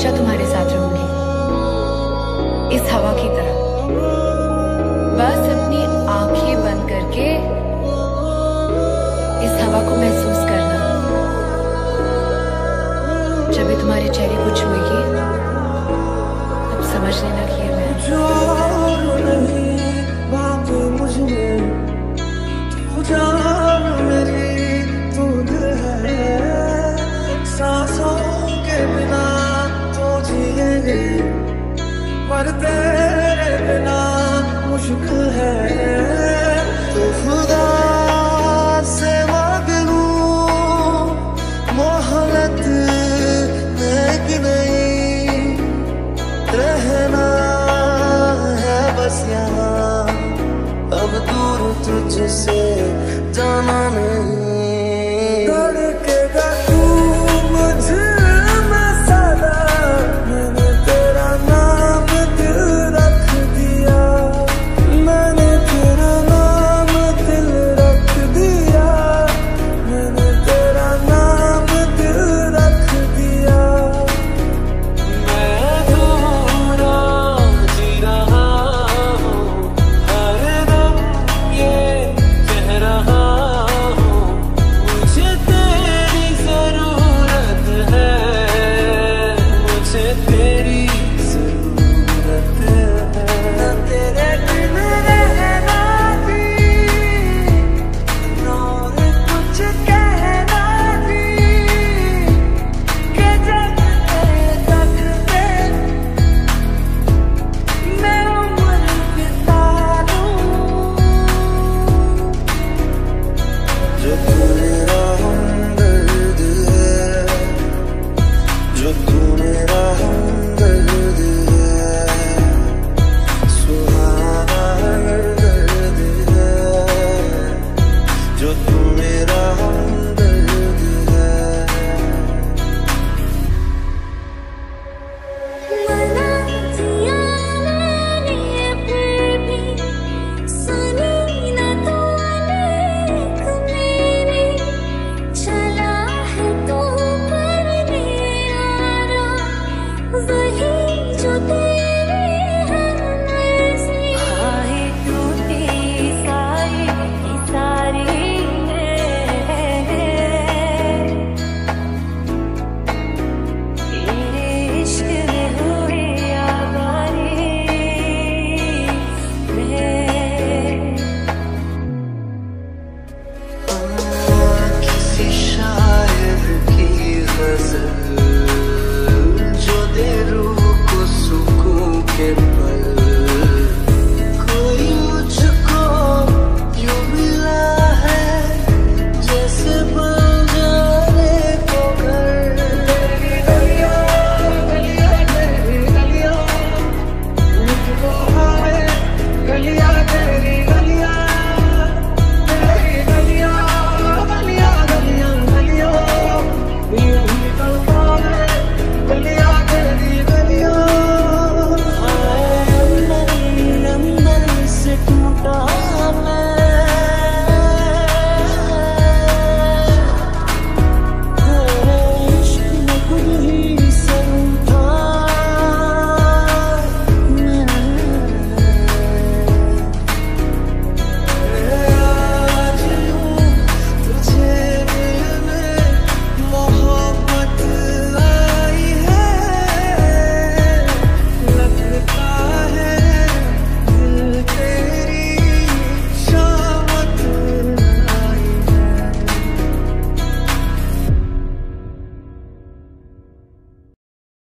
हमेशा तुम्हारे साथ रहूंगी, इस हवा की तरह। बस अपनी आंखें बंद करके इस हवा को महसूस करना। जब भी तुम्हारे चेहरे को छुएगी, अब समझ लेना कि मैं